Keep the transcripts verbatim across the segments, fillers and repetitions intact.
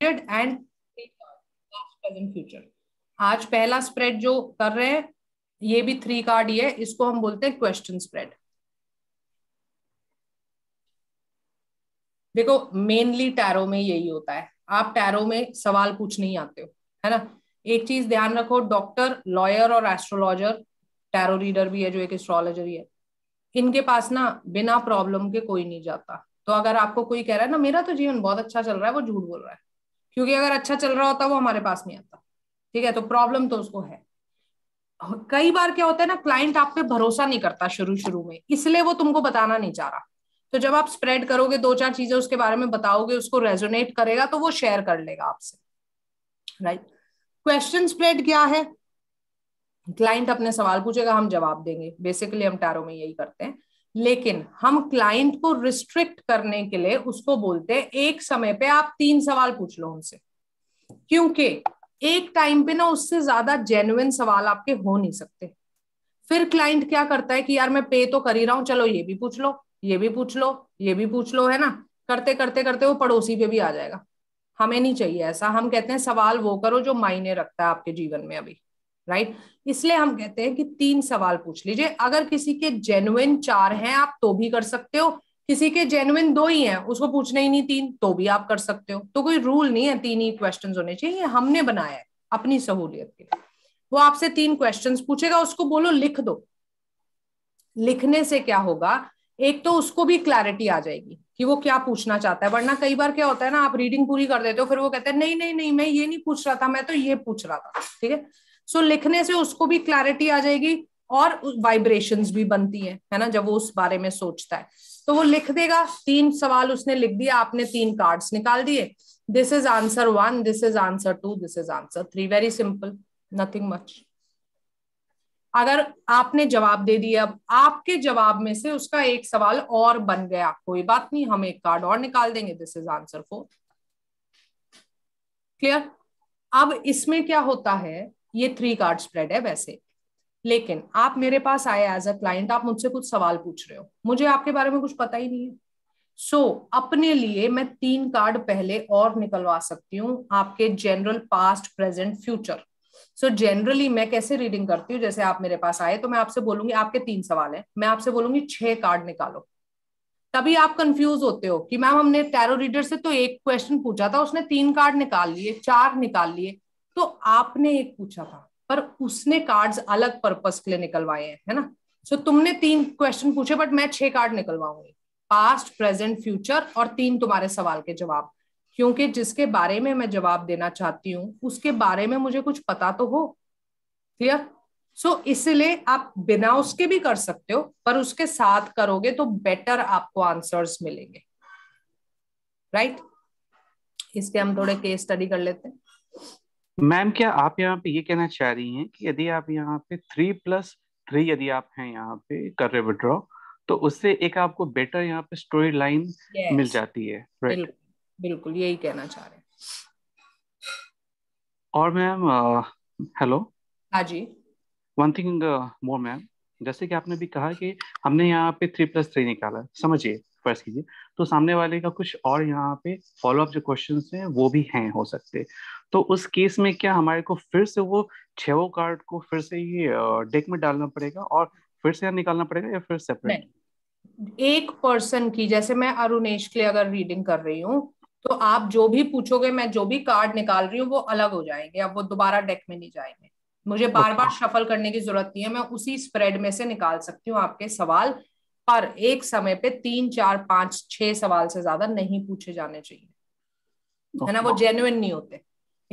Period and past present future. आज पहला spread जो कर रहे हैं ये भी थ्री कार्ड ही है, इसको हम बोलते हैं क्वेश्चन स्प्रेड। देखो मेनली टैरो में यही होता है, आप टैरो में सवाल पूछने ही आते हो, है ना। एक चीज ध्यान रखो, डॉक्टर, लॉयर और एस्ट्रोलॉजर, टैरो रीडर भी है जो एक एस्ट्रोलॉजर ही है, इनके पास ना बिना प्रॉब्लम के कोई नहीं जाता। तो अगर आपको कोई कह रहा है ना मेरा तो जीवन बहुत अच्छा चल रहा है, वो झूठ बोल रहा है, क्योंकि अगर अच्छा चल रहा होता वो हमारे पास नहीं आता, ठीक है। तो प्रॉब्लम तो उसको है। कई बार क्या होता है ना, क्लाइंट आप पे भरोसा नहीं करता शुरू शुरू में, इसलिए वो तुमको बताना नहीं चाह रहा। तो जब आप स्प्रेड करोगे, दो चार चीजें उसके बारे में बताओगे, उसको रेजोनेट करेगा तो वो शेयर कर लेगा आपसे, राइट। क्वेश्चन स्प्रेड क्या है? क्लाइंट अपने सवाल पूछेगा, हम जवाब देंगे, बेसिकली हम टैरो में यही करते हैं। लेकिन हम क्लाइंट को रिस्ट्रिक्ट करने के लिए उसको बोलते हैं एक समय पे आप तीन सवाल पूछ लो उनसे, क्योंकि एक टाइम पे ना उससे ज्यादा जेन्युइन सवाल आपके हो नहीं सकते। फिर क्लाइंट क्या करता है कि यार मैं पे तो कर ही रहा हूं, चलो ये भी पूछ लो, ये भी पूछ लो, ये भी पूछ लो, है ना। करते करते करते वो पड़ोसी पे भी आ जाएगा। हमें नहीं चाहिए ऐसा। हम कहते हैं सवाल वो करो जो मायने रखता है आपके जीवन में अभी, राइट। इसलिए हम कहते हैं कि तीन सवाल पूछ लीजिए। अगर किसी के जेन्युइन चार हैं आप तो भी कर सकते हो, किसी के जेन्युइन दो ही हैं उसको पूछने ही नहीं तीन, तो भी आप कर सकते हो। तो कोई रूल नहीं है, तीन ही क्वेश्चन होने चाहिए, हमने बनाया है अपनी सहूलियत के लिए। वो आपसे तीन क्वेश्चन पूछेगा, उसको बोलो लिख दो। लिखने से क्या होगा, एक तो उसको भी क्लैरिटी आ जाएगी कि वो क्या पूछना चाहता है। वरना कई बार क्या होता है ना, आप रीडिंग पूरी कर देते हो, फिर वो कहते हैं नहीं नहीं नहीं मैं ये नहीं पूछ रहा था, मैं तो ये पूछ रहा था, ठीक है। सो लिखने से उसको भी क्लैरिटी आ जाएगी और वाइब्रेशंस भी बनती हैं, है ना, जब वो उस बारे में सोचता है। तो वो लिख देगा, तीन सवाल उसने लिख दिया, आपने तीन कार्ड्स निकाल दिए, this is answer one, this is answer two, this is answer three. Very simple, nothing much. अगर आपने जवाब दे दिया, अब आपके जवाब में से उसका एक सवाल और बन गया, कोई बात नहीं, हम एक कार्ड और निकाल देंगे, this is answer four. Clear? अब इसमें क्या होता है, ये थ्री कार्ड स्प्रेड है वैसे, लेकिन आप मेरे पास आए एज अ क्लाइंट, आप मुझसे कुछ सवाल पूछ रहे हो, मुझे आपके बारे में कुछ पता ही नहीं है। सो so, अपने लिए मैं तीन कार्ड पहले और निकलवा सकती हूँ, आपके general, past, present, future. So generally मैं कैसे रीडिंग करती हूँ, जैसे आप मेरे पास आए तो मैं आपसे बोलूंगी आपके तीन सवाल हैं, मैं आपसे बोलूंगी छह कार्ड निकालो। तभी आप कंफ्यूज होते हो कि मैम हमने टैरो रीडर से तो एक क्वेश्चन पूछा था, उसने तीन कार्ड निकाल लिए, चार निकाल लिए। तो आपने एक पूछा था पर उसने कार्ड्स अलग पर्पस के लिए निकलवाए हैं, है ना। सो so, तुमने तीन क्वेश्चन पूछे बट मैं छह कार्ड निकलवाऊंगी, पास्ट, प्रेजेंट, फ्यूचर और तीन तुम्हारे सवाल के जवाब, क्योंकि जिसके बारे में मैं जवाब देना चाहती हूँ उसके बारे में मुझे कुछ पता तो हो। क्लियर? सो so, इसलिए आप बिना उसके भी कर सकते हो, पर उसके साथ करोगे तो बेटर आपको आंसर्स मिलेंगे, राइट right? इसके हम थोड़े केस स्टडी कर लेते हैं। मैम क्या आप यहाँ पे ये कहना चाह रही हैं कि यदि आप यहाँ पे थ्री प्लस थ्री यदि आप हैं यहाँ पे कर रहे विड्रॉ, तो उससे एक आपको बेटर यहाँ पे स्टोरी लाइन yes. मिल जाती है, राइट right? बिल्कुल यही कहना चाह रहे हैं। और मैम हेलो, हाँ जी, वन थिंग मोर मैम, जैसे कि आपने भी कहा कि हमने यहाँ पे थ्री प्लस थ्री निकाला, समझिए फर्स्ट कीजिए, तो सामने वाले का कुछ और यहाँ पे फॉलोअप जो क्वेश्चंस हैं वो भी हैं हो सकते, तो उस केस में क्या हमारे को फिर से वो छो कार्ड को फिर से ये डेक में डालना पड़ेगा और फिर से निकालना पड़ेगा या फिर सेपरेट? एक पर्सन की, जैसे मैं अरुणेश के लिए अगर रीडिंग कर रही हूँ तो आप जो भी पूछोगे, मैं जो भी कार्ड निकाल रही हूँ वो अलग हो जाएंगे, अब वो दोबारा डेक में नहीं जाएंगे। मुझे बार बार शफल करने की जरूरत नहीं है, मैं उसी स्प्रेड में से निकाल सकती हूँ आपके सवाल, पर एक समय पे तीन चार पांच छह सवाल से ज्यादा नहीं पूछे जाने चाहिए, है ना, वो जेन्युइन नहीं होते।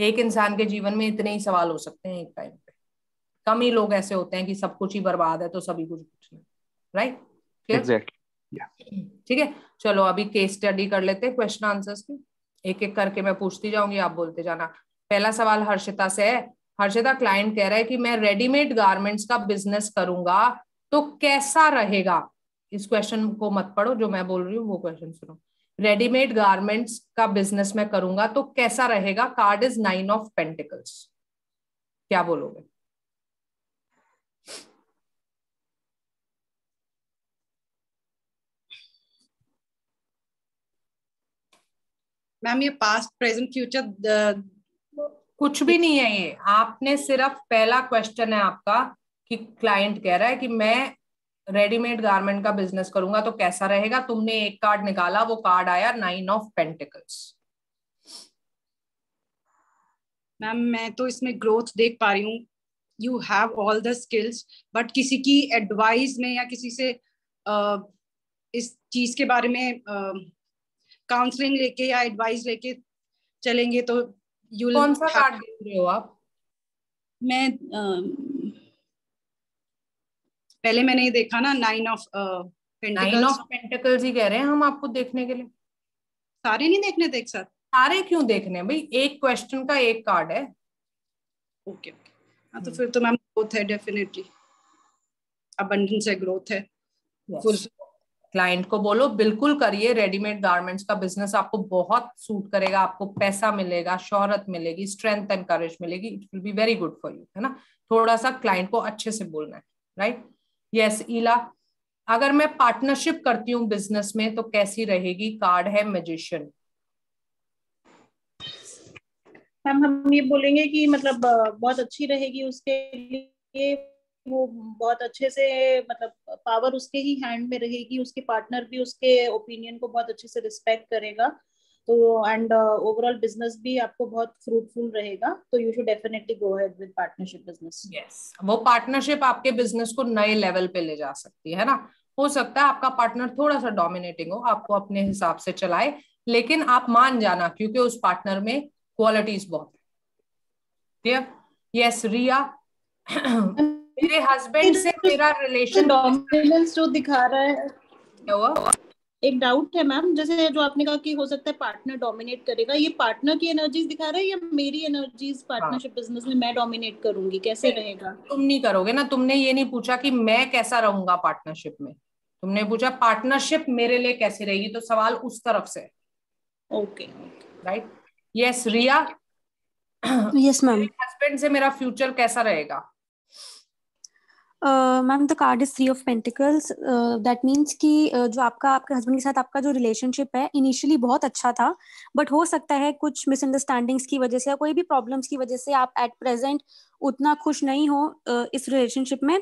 एक इंसान के जीवन में इतने ही सवाल हो सकते हैं एक टाइम पे, कम ही लोग ऐसे होते हैं कि सब कुछ ही बर्बाद है तो सभी कुछ पूछना, राइट right? ठीक है, चलो अभी केस स्टडी कर लेते हैं, क्वेश्चन आंसर्स की एक एक करके मैं पूछती जाऊंगी, आप बोलते जाना। पहला सवाल हर्षिता से है। हर्षिता, क्लाइंट कह रहा है कि मैं रेडीमेड गारमेंट्स का बिजनेस करूंगा तो कैसा रहेगा? इस क्वेश्चन को मत पढ़ो, जो मैं बोल रही हूँ वो क्वेश्चन सुनो। रेडीमेड गारमेंट्स का बिजनेस मैं करूंगा तो कैसा रहेगा? Card is nine of pentacles. क्या बोलोगे? मैम ये पास्ट प्रेजेंट फ्यूचर कुछ भी नहीं है, ये आपने सिर्फ पहला क्वेश्चन है आपका कि क्लाइंट कह रहा है कि मैं रेडीमेड गारमेंट का बिजनेस करूंगा तो कैसा रहेगा। तुमने एक कार्ड निकाला, वो कार्ड आया नाइन ऑफ पेंटिकल्स। मैम मैं तो इसमें ग्रोथ देख पा रही हूँ, you have all the skills, but किसी की एडवाइस में या किसी से uh, इस चीज के बारे में काउंसलिंग uh, लेके या एडवाइस लेके चलेंगे तो यू कौन सा कार्ड देख रहे हो आप? मैं uh, पहले मैंने ये देखा ना nine of pentacles, nine of pentacles ही कह रहे हैं हम आपको देखने के लिए। सारे नहीं देखने थे एक साथ? सारे क्यों देखने भाई, एक क्वेश्चन का एक कार्ड है। ओके ओके, हाँ तो फिर तो मैम ग्रोथ है डेफिनेटली, अबंडेंस है, ग्रोथ है। yes. क्लाइंट को बोलो बिल्कुल करिए, रेडीमेड गारमेंट्स का बिजनेस आपको बहुत सूट करेगा, आपको पैसा मिलेगा, शोहरत मिलेगी, स्ट्रेंथ एंड करेज मिलेगी, it will be very good for you, है ना। थोड़ा सा क्लाइंट को अच्छे से बोलना है, राइट। यस इला, अगर मैं पार्टनरशिप करती हूँ बिजनेस में तो कैसी रहेगी, कार्ड है मैजिशियन। हम हम ये बोलेंगे कि मतलब बहुत अच्छी रहेगी, उसके लिए वो बहुत अच्छे से मतलब पावर उसके ही हैंड में रहेगी, उसके पार्टनर भी उसके ओपिनियन को बहुत अच्छे से रिस्पेक्ट करेगा, तो एंड ओवरऑल बिजनेस भी आपको बहुत फ्रूटफुल रहेगा, तो you should definitely go ahead with partnership business. Yes, वो पार्टनरशिप आपके बिजनेस को नए लेवल पे ले जा सकती है ना। हो सकता है आपका पार्टनर थोड़ा सा डोमिनेटिंग हो, आपको अपने हिसाब से चलाए, लेकिन आप मान जाना क्योंकि उस पार्टनर में क्वालिटीज बहुत है। यस रिया, मेरे हस्बैंड से मेरा रिलेशन डोमिनेंस जो दिखा रहा है क्या हुआ? एक डाउट है मैम, जैसे जो आपने कहा कि हो सकता है पार्टनर डोमिनेट करेगा, ये पार्टनर की एनर्जीज दिखा रहा है या मेरी एनर्जीज पार्टनरशिप बिजनेस में मैं डोमिनेट करूंगी, कैसे रहेगा? तुम नहीं करोगे ना, तुमने ये नहीं पूछा कि मैं कैसा रहूंगा पार्टनरशिप में, तुमने पूछा पार्टनरशिप मेरे लिए कैसी रहेगी, तो सवाल उस तरफ से। Okay right. Yes Riya, yes ma'am, husband से मेरा फ्यूचर कैसा रहेगा? Ma'am the card is three of pentacles, that means कि uh, जो आपका आपके हस्बैंड के साथ आपका जो रिलेशनशिप है इनिशियली बहुत अच्छा था, बट हो सकता है कुछ मिसअंडरस्टैंडिंग्स की वजह से या कोई भी प्रॉब्लम्स की वजह से आप एट प्रेजेंट उतना खुश नहीं हो uh, इस रिलेशनशिप में,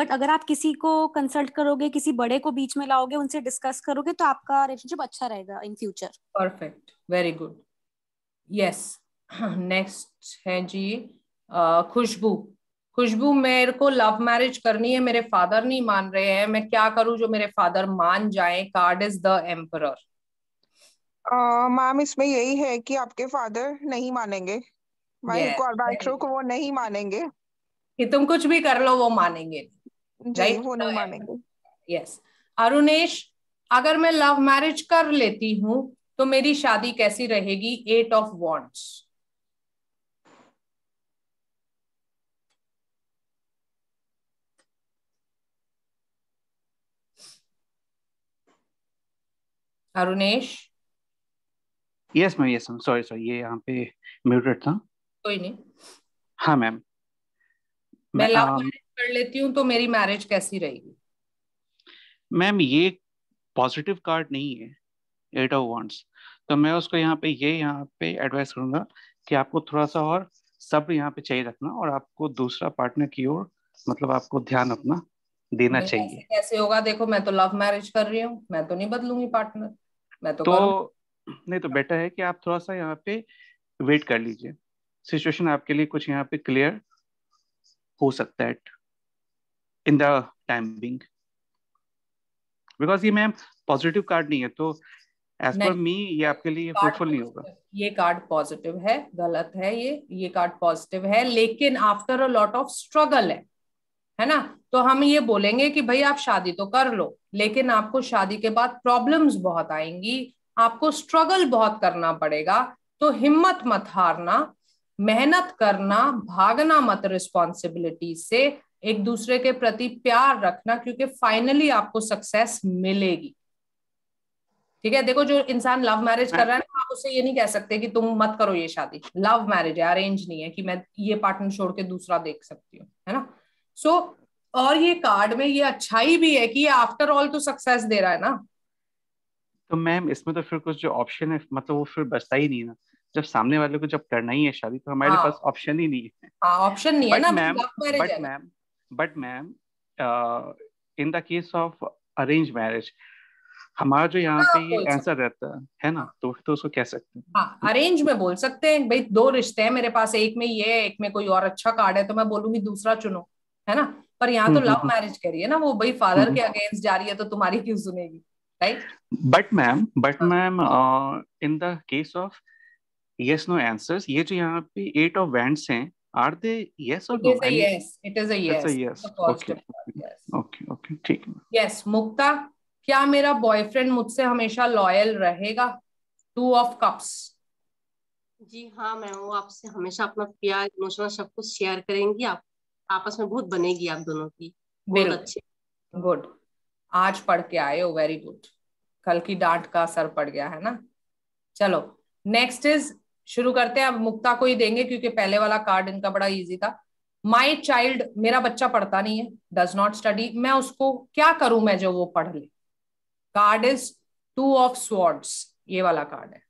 बट अगर आप किसी को कंसल्ट करोगे, किसी बड़े को बीच में लाओगे, उनसे डिस्कस करोगे तो आपका रिलेशनशिप अच्छा रहेगा in future. Perfect, very good. Yes yes. Next है जी uh, खुशबू। खुशबू, मेरे को लव मैरिज करनी है, मेरे फादर नहीं मान रहे हैं, मैं क्या करूं जो मेरे फादर मान जाएं, card is the emperor. Ma'am इसमें यही है कि आपके फादर नहीं मानेंगे, वाइफ को को वो नहीं मानेंगे कि तुम कुछ भी कर लो, वो मानेंगे नहीं, वो नहीं मानेंगे। यस अरुणेश, अगर मैं लव मैरिज कर लेती हूँ तो मेरी शादी कैसी रहेगी, eight of wands. Arunesh, yes ma'am, yes ma'am, sorry sorry ये यहाँ पे म्यूटेड था। कोई नहीं। हाँ मैम, मैं लव मैरिज कर लेती हूँ तो मेरी मैरिज कैसी रहेगी? मैम ये पॉजिटिव कार्ड नहीं है, एट ऑफ वांट्स, तो मैं उसको यहाँ पे ये यहाँ पे एडवाइस करूंगा कि आपको थोड़ा सा और सब्र यहाँ पे चाहिए रखना, और आपको दूसरा पार्टनर की ओर मतलब आपको ध्यान अपना देना चाहिए। कैसे होगा, देखो मैं तो लव मैरिज कर रही हूँ, मैं तो नहीं बदलूंगी पार्टनर, मैं तो, तो नहीं तो बेटर है कि आप थोड़ा सा यहाँ पे वेट कर लीजिए, सिचुएशन आपके लिए कुछ यहाँ पे क्लियर हो सकता है इन द टाइमिंग, बिकॉज ये मैम पॉजिटिव कार्ड नहीं है, तो As per me, ये आपके लिए फ्रूटफुल नहीं होगा। ये कार्ड पॉजिटिव है, गलत है ये, ये कार्ड पॉजिटिव है लेकिन after a lot of struggle है, है ना। तो हम ये बोलेंगे कि भाई आप शादी तो कर लो, लेकिन आपको शादी के बाद प्रॉब्लम्स बहुत आएंगी, आपको स्ट्रगल बहुत करना पड़ेगा, तो हिम्मत मत हारना, मेहनत करना, भागना मत रिस्पॉन्सिबिलिटी से, एक दूसरे के प्रति प्यार रखना, क्योंकि फाइनली आपको सक्सेस मिलेगी। ठीक है, देखो जो इंसान लव मैरिज कर रहा है ना, आप उससे ये नहीं कह सकते कि तुम मत करो ये शादी, लव मैरिज है, अरेंज नहीं है कि मैं ये पार्टनर छोड़ के दूसरा देख सकती हूँ, है ना। सो so, और ये कार्ड में ये अच्छाई भी है कि ये आफ्टर ऑल तो सक्सेस दे रहा है ना, तो मैम इसमें तो फिर कुछ जो ऑप्शन है मतलब वो फिर बचता ही नहीं ना, जब सामने वाले को जब करना ही है शादी तो हमारे पास ऑप्शन ही नहीं है, ऑप्शन नहीं है ना ma'am. But ma'am but ma'am in the case of arrange marriage हमारा जो यहाँ पे ये आंसर रहता है ना, तो तो उसको कह सकते हैं हाँ, अरेंज में बोल सकते हैं भाई दो रिश्ते हैं मेरे पास, एक में ये एक में कोई और अच्छा कार्ड है तो मैं बोलूंगी दूसरा चुनो, है ना। पर यहाँ तो लव मैरिज करिए ना, वो भाई फादर के अगेंस्ट जा रही है तो तुम्हारी क्यों सुनेगी, right. But ma'am but ma'am in the case of yes no answers, ये जो यहाँ पे एट ऑफ वैंड्स हैं, आर दे यस और no? It is a yes, it is a yes. Okay okay okay ठीक है। यस मुक्ता, क्या मेरा बॉयफ्रेंड मुझसे हमेशा लॉयल रहेगा? To of cups. जी हाँ मैम, वो आपसे हमेशा अपना प्यार इमोशनल सब कुछ शेयर करेंगी, आप आपस में बहुत बनेगी आप दोनों की, बहुत अच्छे। गुड, आज पढ़ के आए हो, वेरी गुड। कल की डांट का असर पड़ गया है ना। चलो नेक्स्ट इज, शुरू करते हैं। अब मुक्ता को ही देंगे क्योंकि पहले वाला कार्ड इनका बड़ा इजी था। माई चाइल्ड, मेरा बच्चा पढ़ता नहीं है, डज नॉट स्टडी, मैं उसको क्या करूं मैं जो वो पढ़ ले। Card is two of swords, ये वाला कार्ड है,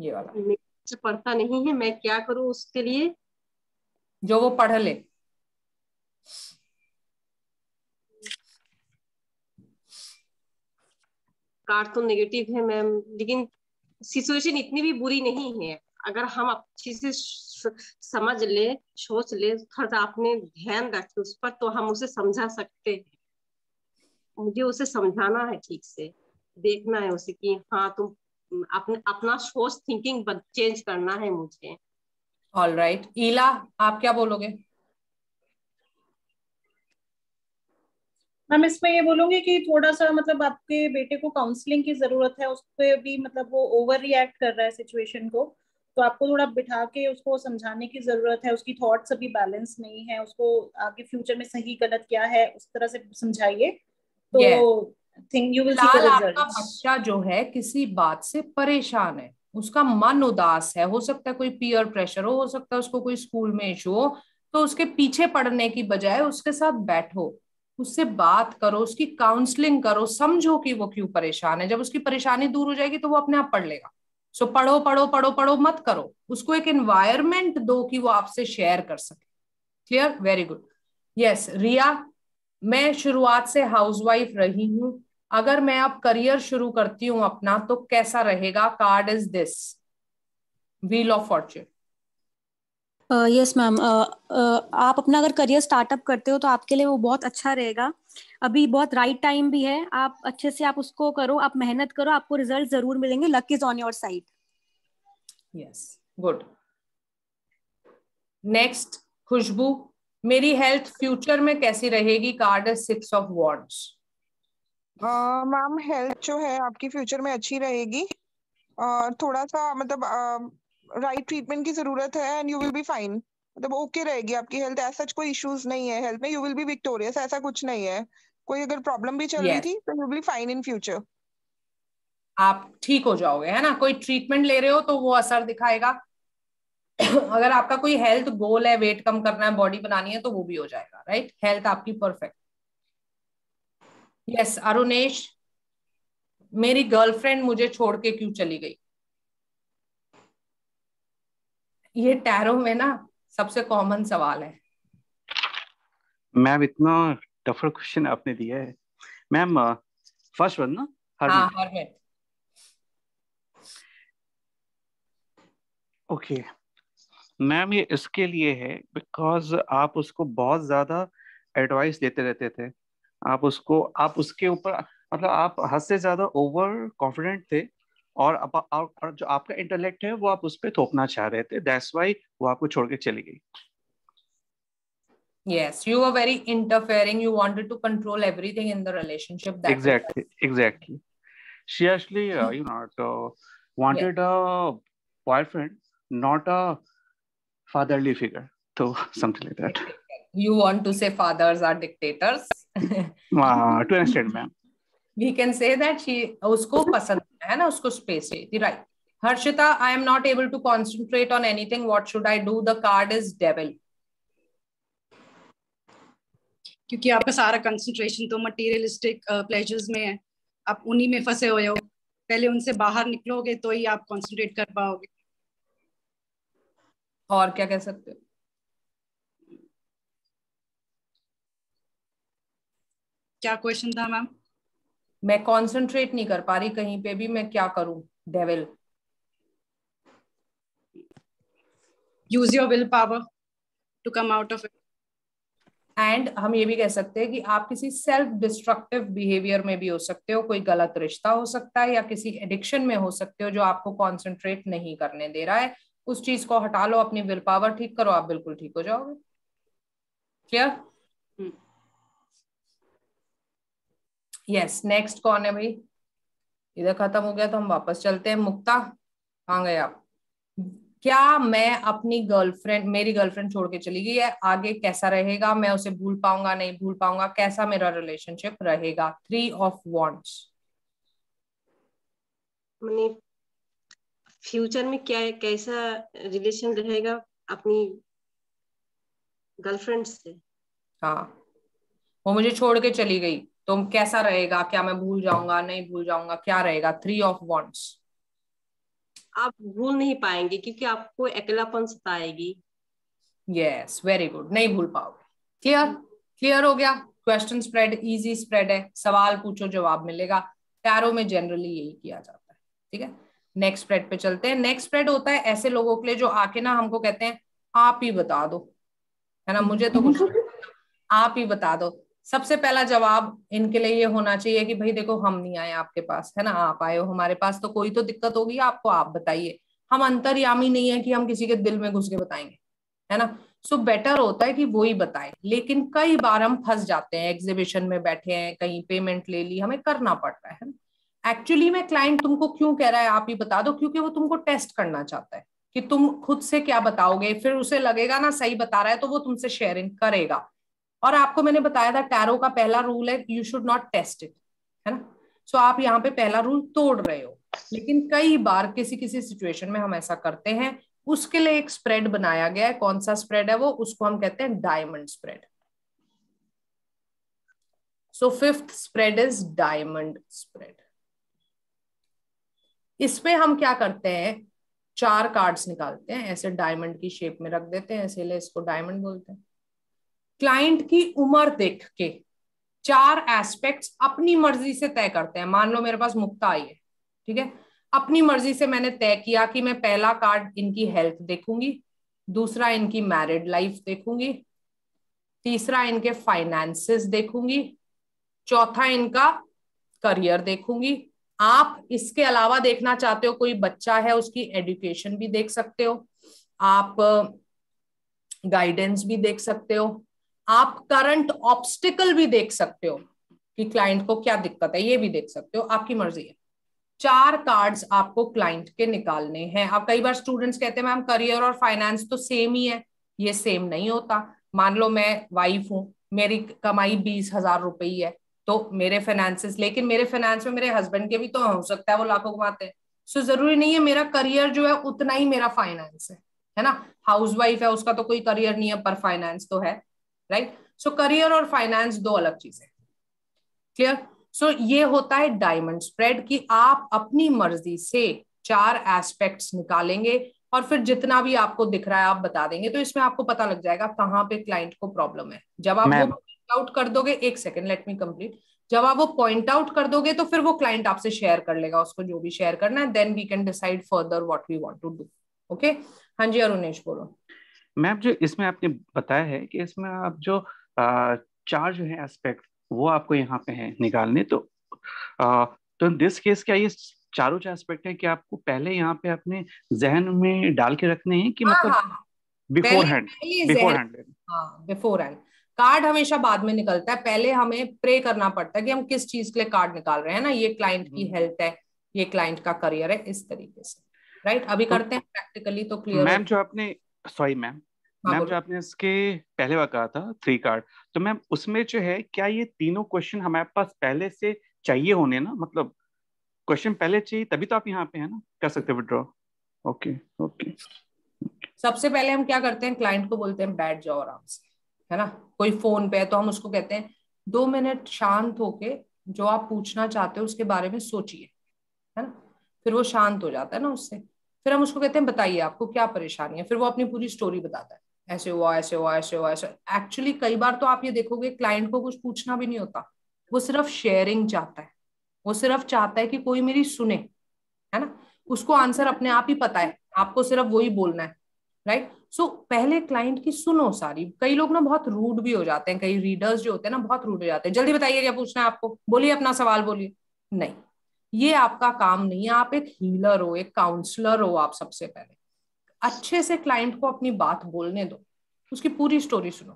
ये वाला। पढ़ता नहीं है, मैं क्या करूं उसके लिए जो वो पढ़ ले। कार्ड तो नेगेटिव है मैम, लेकिन सिचुएशन इतनी भी बुरी नहीं है, अगर हम अच्छे से समझ ले, सोच ले, थोड़ा आपने ध्यान रखे उस पर, तो हम उसे समझा सकते हैं। मुझे उसे समझाना है, ठीक से देखना है उसे कि हाँ तुम अपने अपना सोच थिंकिंग चेंज करना है मुझे। ऑल राइट, इला आप क्या बोलोगे? हम इसमें ये बोलूंगी कि थोड़ा सा मतलब आपके बेटे को काउंसलिंग की जरूरत है, उस पर भी मतलब वो ओवर रिएक्ट कर रहा है सिचुएशन को, तो आपको थोड़ा बिठा के उसको समझाने की जरूरत है। उसकी थॉट्स अभी बैलेंस नहीं है, उसको आगे फ्यूचर में सही गलत क्या है उस तरह से समझाइए, तो think you will see the result. आपका बच्चा जो है किसी बात से परेशान है, उसका मन उदास है, हो सकता है कोई पीयर प्रेशर हो, हो सकता है उसको कोई स्कूल में इशू हो, तो उसके पीछे पड़ने की बजाय उसके साथ बैठो, उससे बात करो, उसकी काउंसलिंग करो, समझो कि वो क्यों परेशान है। जब उसकी परेशानी दूर हो जाएगी तो वो अपने आप पढ़ लेगा। सो so, पढ़ो पढ़ो पढ़ो पढ़ो मत करो, उसको एक एनवायरमेंट दो कि वो आपसे शेयर कर सके। Clear, very good. Yes Riya, मैं शुरुआत से हाउसवाइफ रही हूँ, अगर मैं अब करियर शुरू करती हूँ अपना तो कैसा रहेगा? Card is this, wheel of fortune. Yes ma'am, आप अपना अगर करियर स्टार्टअप करते हो तो आपके लिए वो बहुत अच्छा रहेगा, अभी बहुत राइट right टाइम भी है, आप अच्छे से आप उसको करो, आप मेहनत करो, आपको रिजल्ट जरूर मिलेंगे, luck is on your side. Yes good. Next Khushboo, मेरी हेल्थ फ्यूचर में कैसी रहेगी? Card is six of wands. Ma'am health जो है आपकी फ्यूचर में अच्छी रहेगी, uh, थोड़ा सा मतलब uh, राइट ट्रीटमेंट की जरूरत है and you will be fine, मतलब ओके रहेगी आपकी हेल्थ, ऐसा कोई इश्यूज नहीं है हेल्थ में, यू विल बी विक्टोरियस, ऐसा कुछ नहीं है। कोई अगर प्रॉब्लम भी चल रही थी तो you will be fine in future, आप ठीक हो जाओगे, है ना। कोई ट्रीटमेंट ले रहे हो तो वो असर दिखाएगा। अगर आपका कोई हेल्थ गोल है, वेट कम करना है, बॉडी बनानी है, तो वो भी हो जाएगा, राइट। हेल्थ आपकी परफेक्ट। यस अरुणेश, मेरी गर्लफ्रेंड मुझे छोड़ के क्यों चली गई? ये टैरो में ना सबसे कॉमन सवाल है। मैम इतना टफर क्वेश्चन आपने दिया है मैम। फर्स्ट वन ना, हर्मिट। ओके मैम, ये इसके लिए है बिकॉज आप उसको बहुत ज्यादा एडवाइस देते रहते थे, आप उसको आप उसके ऊपर मतलब आप हद से ज्यादा ओवर कॉन्फिडेंट थे, और आप, और जो आपका इंटेलेक्ट है वो आप उस पर थोपना चाह रहे थे, दैट्स व्हाई वो आपको छोड़ के चली गई। Yes, you are very interfering, you wanted to control everything in the relationship, that exactly exactly she actually you not wanted a boyfriend, not a fatherly figure, तो something like that. You want to say fathers are dictators to understand ma'am, we can say that she उसको पसंद है ना, उसको space चाहिए, right. Harshita, I am not able to concentrate on anything, what should I do? The card is devil. क्योंकि आपका सारा concentration तो मटेरियलिस्टिक प्लेजर्स में है, आप उन्हीं में फंसे हुए हो, पहले उनसे बाहर निकलोगे तो ही आप कंसंट्रेट कर पाओगे। और क्या कह सकते हो? क्या क्वेश्चन था मैम? मैं कंसंट्रेट नहीं कर पा रही कहीं पे भी, मैं क्या करूं? Devil, use your will power to come out of it. And हम ये भी कह सकते हैं कि आप किसी सेल्फ डिस्ट्रक्टिव बिहेवियर में भी हो सकते हो, कोई गलत रिश्ता हो सकता है, या किसी एडिक्शन में हो सकते हो जो आपको कॉन्सेंट्रेट नहीं करने दे रहा है। उस चीज को हटा लो, अपनी विल पावर ठीक करो, आप बिल्कुल ठीक हो जाओगे। क्लियर? यस। नेक्स्ट कौन है भाई? इधर खत्म हो गया तो हम वापस चलते हैं। मुक्ता, कहाँ गए आप? क्या मैं अपनी गर्लफ्रेंड, मेरी गर्लफ्रेंड छोड़ के चली गई है, आगे कैसा रहेगा? मैं उसे भूल पाऊंगा, नहीं भूल पाऊंगा? कैसा मेरा रिलेशनशिप रहेगा? Three of wands. मैंने फ्यूचर में क्या है, कैसा रिलेशन रहेगा अपनी गर्लफ्रेंड से? हाँ, वो मुझे छोड़ के चली गई तो कैसा रहेगा? क्या मैं भूल जाऊंगा, नहीं भूल जाऊंगा? क्या रहेगा? Three of wands. आप भूल नहीं पाएंगे क्योंकि आपको अकेलापन सताएगी। यस, वेरी गुड, नहीं भूल पाओगे। क्लियर? क्लियर हो गया? क्वेश्चन स्प्रेड इजी स्प्रेड है, सवाल पूछो जवाब मिलेगा। टैरो में जनरली यही किया जाता है। ठीक है, नेक्स्ट स्प्रेड पे चलते हैं। नेक्स्ट स्प्रेड होता है ऐसे लोगों के लिए जो आके ना हमको कहते हैं आप ही बता दो, है ना, मुझे तो कुछ आप ही बता दो। सबसे पहला जवाब इनके लिए ये होना चाहिए कि भाई देखो, हम नहीं आए आपके पास, है ना, आप आए हो हमारे पास, तो कोई तो दिक्कत होगी आपको, आप बताइए। हम अंतर्यामी नहीं है कि हम किसी के दिल में घुस के बताएंगे, है ना। सो बेटर होता है कि वो ही बताए। लेकिन कई बार हम फंस जाते हैं, एग्जीबिशन में बैठे हैं, कहीं पेमेंट ले ली, हमें करना पड़ रहा है। एक्चुअली में क्लाइंट तुमको क्यों कह रहा है आप ही बता दो? क्योंकि वो तुमको टेस्ट करना चाहता है कि तुम खुद से क्या बताओगे। फिर उसे लगेगा ना सही बता रहा है, तो वो तुमसे शेयरिंग करेगा। और आपको मैंने बताया था टैरो का पहला रूल है you should not test it, है ना। सो so, आप यहाँ पे पहला रूल तोड़ रहे हो। लेकिन कई बार किसी किसी सिचुएशन में हम ऐसा करते हैं। उसके लिए एक स्प्रेड बनाया गया है। कौन सा स्प्रेड है वो? उसको हम कहते हैं diamond spread. So fifth spread is diamond spread. इसमें हम क्या करते हैं, चार कार्ड्स निकालते हैं, ऐसे डायमंड की शेप में रख देते हैं, इसीलिए इसको डायमंड बोलते हैं। क्लाइंट की उम्र देख के चार एस्पेक्ट्स अपनी मर्जी से तय करते हैं। मान लो मेरे पास मुक्ता आई है, ठीक है, अपनी मर्जी से मैंने तय किया कि मैं पहला कार्ड इनकी हेल्थ देखूंगी, दूसरा इनकी मैरिड लाइफ देखूंगी, तीसरा इनके फाइनेंसेस देखूंगी, चौथा इनका करियर देखूंगी। आप इसके अलावा देखना चाहते हो कोई बच्चा है उसकी एजुकेशन भी देख सकते हो, आप गाइडेंस भी देख सकते हो, आप करंट ऑब्स्टिकल भी देख सकते हो कि क्लाइंट को क्या दिक्कत है, ये भी देख सकते हो। आपकी मर्जी है। चार कार्ड्स आपको क्लाइंट के निकालने हैं। आप कई बार स्टूडेंट्स कहते हैं मैम करियर और फाइनेंस तो सेम ही है। ये सेम नहीं होता। मान लो मैं वाइफ हूं, मेरी कमाई बीस हजार रुपए ही है, तो मेरे फाइनेंसेस, लेकिन मेरे फाइनेंस में मेरे हस्बैंड के भी तो हो सकता है वो लाखों कमाते हैं। सो जरूरी नहीं है मेरा करियर जो है उतना ही मेरा फाइनेंस है, है ना। हाउसवाइफ है उसका तो कोई करियर नहीं है पर फाइनेंस तो है, राइट। सो करियर और फाइनेंस दो अलग चीजें। क्लियर? सो ये होता है डायमंड स्प्रेड कि आप अपनी मर्जी से चार एस्पेक्ट्स निकालेंगे और फिर जितना भी आपको दिख रहा है आप बता देंगे। तो इसमें आपको पता लग जाएगा कहाँ पे क्लाइंट को प्रॉब्लम है। जब आप वो पॉइंट आउट कर दोगे, एक सेकेंड लेट मी कंप्लीट, जब आप वो पॉइंट आउट कर दोगे तो फिर वो क्लाइंट आपसे शेयर कर लेगा उसको जो भी शेयर करना है। Then we can decide further what we want to do. Okay, हाँ जी अरुणेश बोलो। मैम जो इसमें आपने बताया है कि इसमें आप जो चार जो है एस्पेक्ट वो आपको यहाँ पे है निकालने, तो आ, तो इन दिस केस क्या ये चारों जो एस्पेक्ट है कि आपको पहले यहाँ पे अपने जहन में डाल के रखने हैं कि मतलब beforehand beforehand beforehand card हमेशा बाद में निकलता है। पहले हमें प्रे करना पड़ता है कि हम किस चीज के लिए कार्ड निकाल रहे हैं ना। ये क्लाइंट की हेल्थ है, ये क्लाइंट का करियर है, इस तरीके से, राइट। अभी करते हैं प्रैक्टिकली। तो क्लियर मैम जो आपने सॉरी मैम मैम जो आपने इसके पहले बार कहा था थ्री कार्ड, तो मैम उसमें जो है क्या ये तीनों क्वेश्चन हमारे पास पहले से चाहिए होने ना, मतलब क्वेश्चन पहले चाहिए तभी तो आप यहाँ पे है ना कर सकते हो विथड्रॉ। Okay okay. सबसे पहले हम क्या करते हैं, क्लाइंट को बोलते हैं बैठ जाओ आराम से, है ना। कोई फोन पे है तो हम उसको कहते हैं दो मिनट शांत होके जो आप पूछना चाहते हो उसके बारे में सोचिए, है ना। फिर वो शांत हो जाता है ना उससे, फिर हम उसको कहते हैं बताइए आपको क्या परेशानी है, फिर वो अपनी पूरी स्टोरी बताता है, ऐसे हुआ ऐसे हुआ ऐसे हुआ ऐसे। एक्चुअली कई बार तो आप ये देखोगे क्लाइंट को कुछ पूछना भी नहीं होता, वो सिर्फ शेयरिंग चाहता है, वो सिर्फ चाहता है कि कोई मेरी सुने, है ना। उसको आंसर अपने आप ही पता है, आपको सिर्फ वही बोलना है, राइट। सो पहले क्लाइंट की सुनो सारी। कई लोग ना बहुत रूड भी हो जाते हैं, कई रीडर्स जो होते हैं ना बहुत रूड हो जाते हैं, जल्दी बताइए क्या पूछना है आपको, बोलिए अपना सवाल बोलिए। नहीं, ये आपका काम नहीं है, आप एक हीलर हो, एक काउंसलर हो। आप सबसे पहले अच्छे से क्लाइंट को अपनी बात बोलने दो, उसकी पूरी स्टोरी सुनो,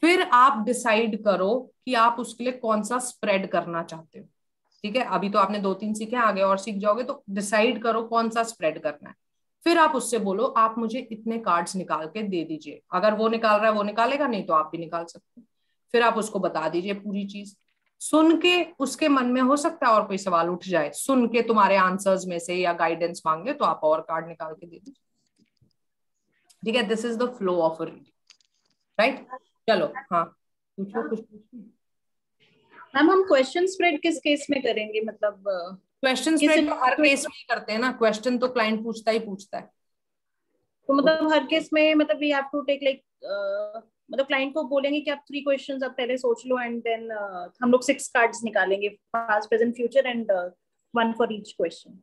फिर आप डिसाइड करो कि आप उसके लिए कौन सा स्प्रेड करना चाहते हो। ठीक है, अभी तो आपने दो तीन सीखे, आगे और सीख जाओगे, तो डिसाइड करो कौन सा स्प्रेड करना है। फिर आप उससे बोलो आप मुझे इतने कार्ड्स निकाल के दे दीजिए, अगर वो निकाल रहा है वो निकालेगा, नहीं तो आप भी निकाल सकते हो। फिर आप उसको बता दीजिए पूरी चीज, सुन के उसके मन में हो सकता है और कोई सवाल उठ जाए, सुन के तुम्हारे आंसर्स में से या गाइडेंस मांगे तो आप और कार्ड निकाल के दे दीजिए। ठीक है, this is the flow of a reading, right. चलो हाँ पूछो कुछ। मैम हम क्वेश्चन स्प्रेड किस केस में करेंगे, मतलब क्वेश्चन स्प्रेड तो हर केस में करते हैं ना, क्वेश्चन तो क्लाइंट पूछता ही पूछता है, तो मतलब हर केस में, मतलब we have to take like, मतलब क्लाइंट को बोलेंगे कि आप थ्री क्वेश्चंस आप पहले सोच लो एंड देन uh, हम लोग सिक्स कार्ड्स निकालेंगे, past present future and one for each question.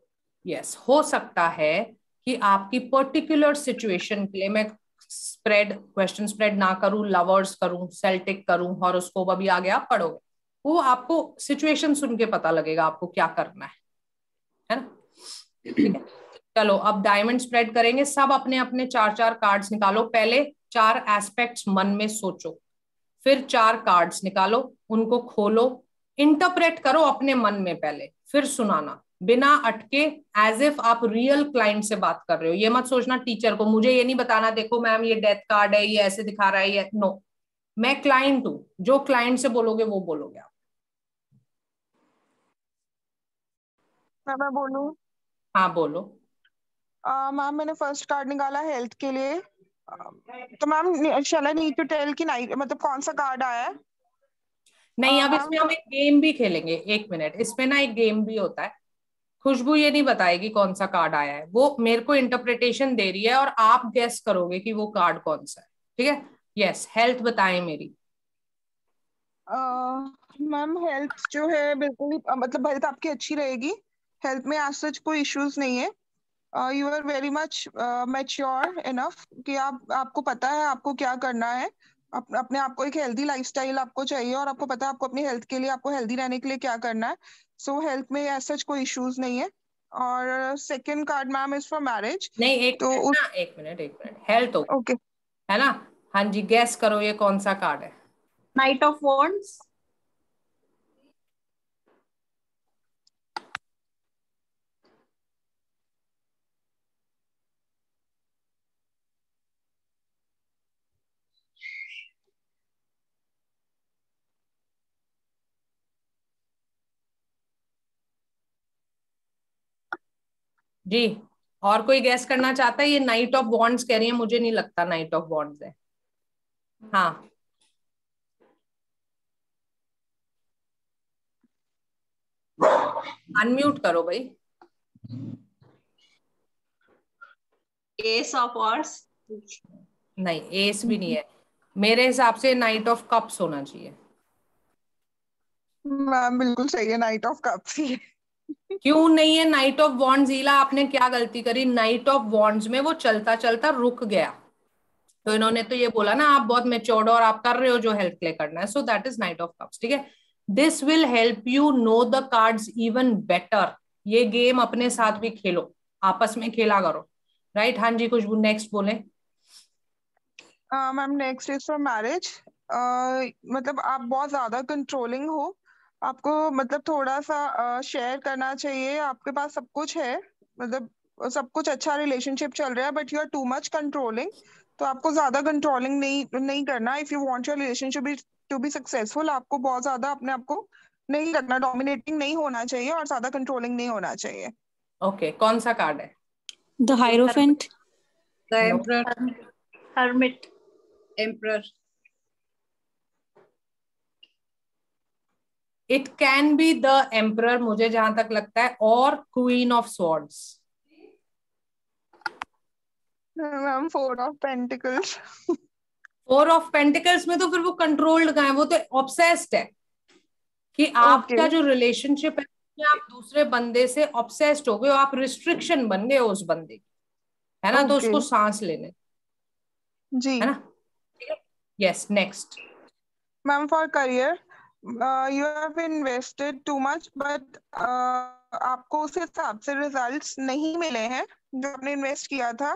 Yes, हो सकता है कि आपकी पर्टिकुलर सिचुएशन के लिए मैं स्प्रेड क्वेश्चन स्प्रेड ना करूं, लवर्स करूं, सेल्टिक करूं, हॉरोस्कोप अभी आगे आप पढ़ोगे, वो आपको सिचुएशन सुन के पता लगेगा आपको क्या करना है, है ना। ठीक है, चलो अब डायमंड स्प्रेड करेंगे। सब अपने अपने चार चार कार्ड्स निकालो, पहले चार एस्पेक्ट्स मन में सोचो, फिर चार कार्ड्स निकालो, उनको खोलो, इंटरप्रेट करो अपने मन में पहले, फिर सुनाना बिना अटके, एज इफ आप रियल क्लाइंट से बात कर रहे हो। ये मत सोचना टीचर को, मुझे ये नहीं बताना देखो मैम ये डेथ कार्ड है, ये ऐसे दिखा रहा है, ये नो, मैं क्लाइंट हूं, जो क्लाइंट से बोलोगे वो बोलोगे आप। मैं बोलूं? हाँ बोलो। uh, मैम मैंने फर्स्ट कार्ड निकाला हेल्थ के लिए, तो ma'am shall I need to tell कि नहीं, मतलब कौन सा कार्ड आया है? नहीं, अब इसमें हम एक गेम भी खेलेंगे, एक मिनट, इसमें ना एक गेम भी होता है। खुशबू ये नहीं बताएगी कौन सा कार्ड आया है, वो मेरे को इंटरप्रिटेशन दे रही है और आप गेस करोगे कि वो कार्ड कौन सा है। ठीक है, यस, हेल्थ बताएं मेरी। मैम हेल्थ जो है बिल्कुल, मतलब हेल्थ आपकी अच्छी रहेगी, हेल्थ में आज सच कोई इश्यूज नहीं है, you are very much mature enough कि आप, आपको पता है आपको क्या करना है, अप, अपने आपको एक हेल्दी लाइफस्टाइल आपको चाहिए और आपको पता है आपको अपनी हेल्थ के लिए, आपको हेल्दी रहने के लिए क्या करना है। सो so, हेल्थ में आज सच कोई इश्यूज नहीं है। और second card ma'am is for marriage. नहीं, एक तो उस... ना, एक मिनट एक मिनट हेल्थ ओके okay. है ना। हाँ जी, गैस करो ये कौन सा कार्ड है। Night of wands. जी, और कोई गैस करना चाहता है? ये नाइट ऑफ वॉन्ड्स कह रही है, मुझे नहीं लगता नाइट ऑफ वॉन्ड्स है। हाँ अनम्यूट करो भाई। Ace of wands? नहीं, एस भी नहीं है। मेरे हिसाब से नाइट ऑफ कप्स होना चाहिए। मैम बिल्कुल सही है, नाइट ऑफ कप्स ही है। क्यों नहीं है नाइट ऑफ वॉन्ड्स? ईला आपने क्या गलती करी? नाइट ऑफ वॉन्ड्स में वो चलता चलता रुक गया, तो इन्होंने तो ये बोला ना आप बहुत मैच्योर्ड हो और आप कर रहे हो जो हेल्थ के लिए करना है, so that is knight of cups. ठीक है, this will help you know the cards even better. ये गेम अपने साथ भी खेलो, आपस में खेला करो, राइट right? हाँ जी खुशबू, नेक्स्ट बोले। Ma'am next is for marriage. मतलब आप बहुत ज्यादा कंट्रोलिंग हो, आपको मतलब थोड़ा सा शेयर uh, करना चाहिए, आपके पास सब कुछ है, मतलब सब कुछ अच्छा रिलेशनशिप चल रहा है, but you are too much controlling, तो आपको ज्यादा कंट्रोलिंग नहीं नहीं करना। If you want your relationship to be successful, आपको बहुत ज्यादा अपने आप को नहीं रखना, डोमिनेटिंग नहीं होना चाहिए और ज्यादा कंट्रोलिंग नहीं होना चाहिए। ओके okay, कौन सा कार्ड है? The hierophant, the emperor, hermit, emperor. It can be the emperor, मुझे जहां तक लगता है, और queen of swords. Ma'am four of pentacles. Four of pentacles में तो फिर वो कंट्रोल्ड का है, वो तो ऑब्सेस्ड है कि आपका okay. जो रिलेशनशिप है आप दूसरे बंदे से ऑब्सेस्ड हो गए, आप रिस्ट्रिक्शन बन गए उस बंदे की, है ना okay. तो उसको सांस लेने जी, है ना। Yes, next ma'am. For career you have invested too much, but आपको उस हिसाब से रिजल्ट्स नहीं मिले हैं जो आपने इन्वेस्ट किया था,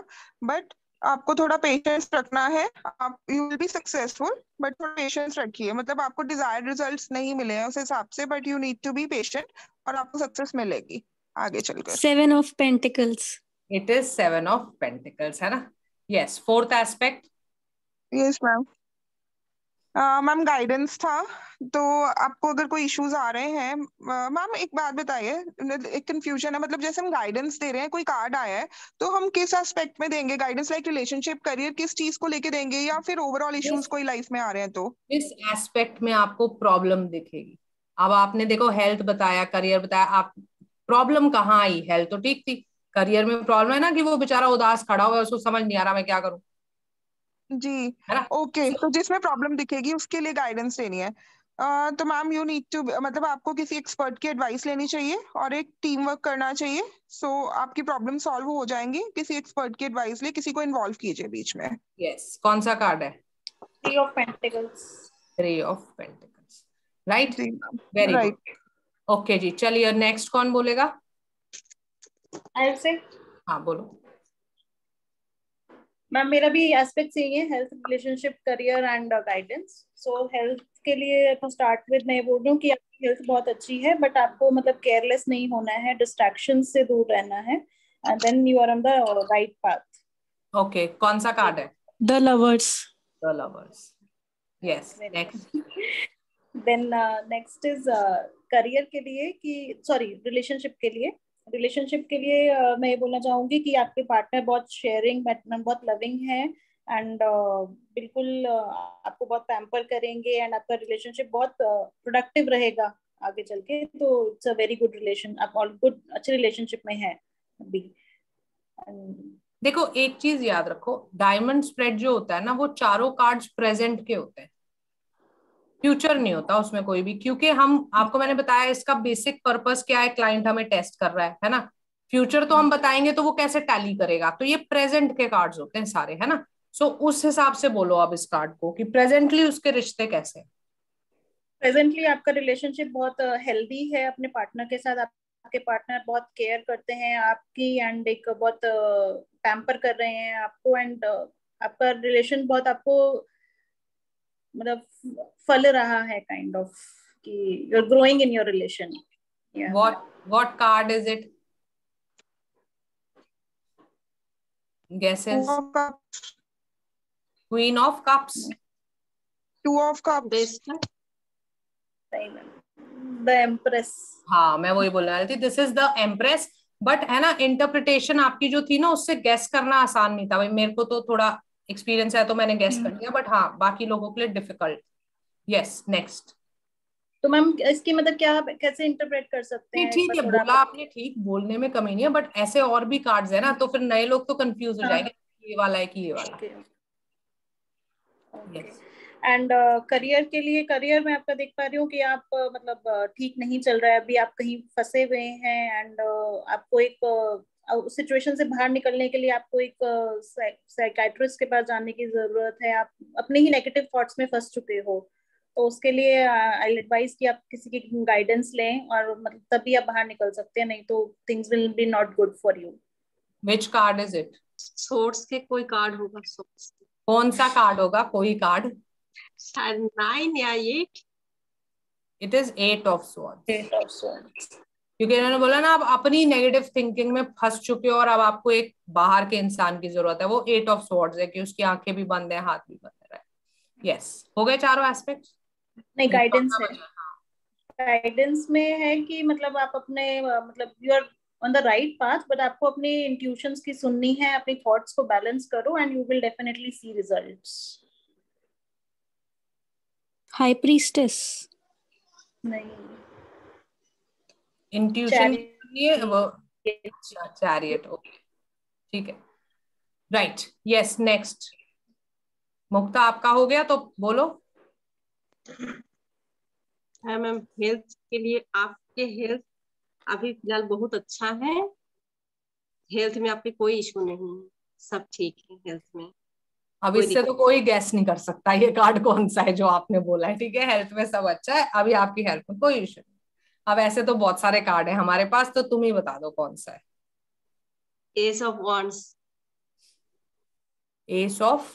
बट आपको थोड़ा पेशेंस रखना है, आप you will be successful, but थोड़ा पेशेंस रखिए। मतलब आपको डिजायर्ड रिजल्ट्स नहीं मिले हैं उस हिसाब से, but you need to be patient और आपको सक्सेस मिलेगी आगे चलकर। Seven of pentacles. It is seven of pentacles, है ना। Yes, fourth aspect. Yes ma'am. Ma'am uh, guidance था, तो आपको अगर कोई इश्यूज आ रहे हैं मैम uh, एक बात बताइए, एक कंफ्यूजन है, मतलब जैसे हम गाइडेंस दे रहे हैं, कोई कार्ड आया है तो हम किस एस्पेक्ट में देंगे गाइडेंस, लाइक रिलेशनशिप, करियर, किस चीज को लेके देंगे, या फिर ओवरऑल इश्यूज कोई लाइफ में आ रहे हैं तो किस एस्पेक्ट में आपको प्रॉब्लम दिखेगी। अब आपने देखो हेल्थ बताया, करियर बताया, आप प्रॉब्लम कहाँ आई, हेल्थ तो ठीक थी, करियर में प्रॉब्लम है ना कि वो बेचारा उदास खड़ा हुआ है, उसको समझ नहीं आ रहा मैं क्या करूँ जी, ओके okay, so, तो जिसमें प्रॉब्लम दिखेगी उसके लिए गाइडेंस लेनी है। uh, तो मैम यू नीड टू, मतलब आपको किसी एक्सपर्ट की एडवाइस लेनी चाहिए और एक टीम वर्क करना चाहिए, सो so, आपकी प्रॉब्लम सॉल्व हो जाएंगी। किसी एक्सपर्ट की एडवाइस ले, किसी को इन्वॉल्व कीजिए बीच में। Yes yes. कौन सा कार्ड है? Three of pentacles. Three of pentacles, right, very right, okay जी। चलिए नेक्स्ट कौन बोलेगा? आई से। हाँ बोलो मैम। मेरा भी एस्पेक्ट यही है, health, relationship, career and guidance. So health के लिए तो स्टार्ट विद मैं बोल रही हूँ कि आपकी हेल्थ बहुत अच्छी है, बट आपको मतलब केयरलेस नहीं होना है, डिस्ट्रैक्शन से दूर रहना है, and then you are on the right path. Okay, कौन सा कार्ड है? The lovers. The lovers, yes. Next then next is career के लिए कि सॉरी रिलेशनशिप के लिए। रिलेशनशिप के लिए uh, मैं ये बोलना चाहूंगी कि आपके पार्टनर बहुत शेयरिंग, बहुत लविंग है, एंड uh, बिल्कुल uh, आपको बहुत पैम्पर करेंगे, एंड आपका रिलेशनशिप बहुत प्रोडक्टिव uh, रहेगा आगे चल के। तो it's a very good relation, आप ऑल गुड अच्छे रिलेशनशिप में है अभी। देखो एक चीज याद रखो, डायमंड स्प्रेड जो होता है ना, वो चारों कार्ड्स प्रेजेंट के होते हैं, फ्यूचर नहीं होता उसमें कोई भी, क्योंकि हम, आपको मैंने बताया इसका बेसिक पर्पस क्या है, क्लाइंट हमें टेस्ट कर रहा है, है ना। फ्यूचर तो हम बताएंगे तो वो कैसे टैली करेगा, तो ये प्रेजेंट के कार्ड्स होते हैं सारे, है ना। सो so, उस हिसाब से बोलो आप इस कार्ड को कि प्रेजेंटली उसके रिश्ते कैसे। प्रेजेंटली आपका रिलेशनशिप बहुत हेल्दी है अपने पार्टनर के साथ, आपके पार्टनर बहुत केयर करते हैं आपकी, एंड एक बहुत पैम्पर कर रहे हैं आपको, एंड आपका रिलेशन बहुत आपको मतलब फल रहा है, काइंड ऑफ कि you are growing in your relation. What what card is it? Guesses? Queen of cups. Two of cups. The empress. हाँ मैं वही बोलने वाली थी, this is the empress, but है ना इंटरप्रिटेशन आपकी जो थी ना उससे गेस करना आसान नहीं था। भाई मेरे को तो थोड़ा एक्सपीरियंस है तो मैंने गेस कर लिया, बट हाँ बाकी लोगों के लिए डिफिकल्ट। Yes, next. तो मैम इसकी मतलब क्या, कैसे इंटरप्रेट कर सकते हैं? ठीक है, बोला आपने, ठीक, बोलने में कमी नहीं है, बट ऐसे और भी कार्ड्स है ना, तो फिर नए लोग तो कंफ्यूज हो जाएंगे ये वाला है कि ये वाला। एंड करियर के लिए, करियर में आपका देख पा रही हूँ कि आप मतलब ठीक नहीं चल रहा है अभी, आप कहीं फंसे हुए हैं, एंड आपको एक उस सिचुएशन से बाहर निकलने के लिए आपको एक साइकाइट्रिस्ट के पास जाने की जरूरत है। आप अपने ही नेगेटिव थॉट्स में फंस चुके हो, तो उसके लिए आई एडवाइस कि आप किसी की गाइडेंस लें, और मतलब तभी आप बाहर निकल सकते हैं, नहीं तो things will be not good for you. Which card is it? Source के कोई कार्ड होगा। सोर्स कौन सा कार्ड होगा? कोई कार्ड, नाइन या eight. It is eight of swords. Eight of swords, क्योंकि इन्होंने बोला ना आप अपनी नेगेटिव थिंकिंग में फंस चुके हो और अब आपको एक बाहर के इंसान की जरूरत है, वो एट ऑफ स्वॉर्ड्स है कि उसकी आंखें भी बंद है, हाथ भी बंद है। यस, हो गए चारों एस्पेक्ट। नहीं, गाइडेंस है, गाइडेंस में है कि मतलब आप अपने मतलब you are on the right path, but आपको अपनी इंट्यूशंस की सुननी है, अपनी थॉट्स को बैलेंस करो, and you will definitely see results. High priestess. नहीं, इंट्यूशन ये वो चैरियट, ओके ठीक है राइट, यस नेक्स्ट मुक्ता आपका हो गया तो बोलो। हाँ मैम, हेल्थ के लिए आपके हेल्थ अभी फिलहाल बहुत अच्छा है, हेल्थ में आपके कोई इशू नहीं, सब ठीक है हेल्थ में। अब इससे तो कोई गैस नहीं कर सकता ये कार्ड कौन सा है जो आपने बोला है, ठीक है हेल्थ में सब अच्छा है, अभी आपकी हेल्थ में कोई इशू नहीं। अब ऐसे तो बहुत सारे कार्ड हैं हमारे पास, तो तुम ही बता दो कौन सा है। Ace of wands. Ace of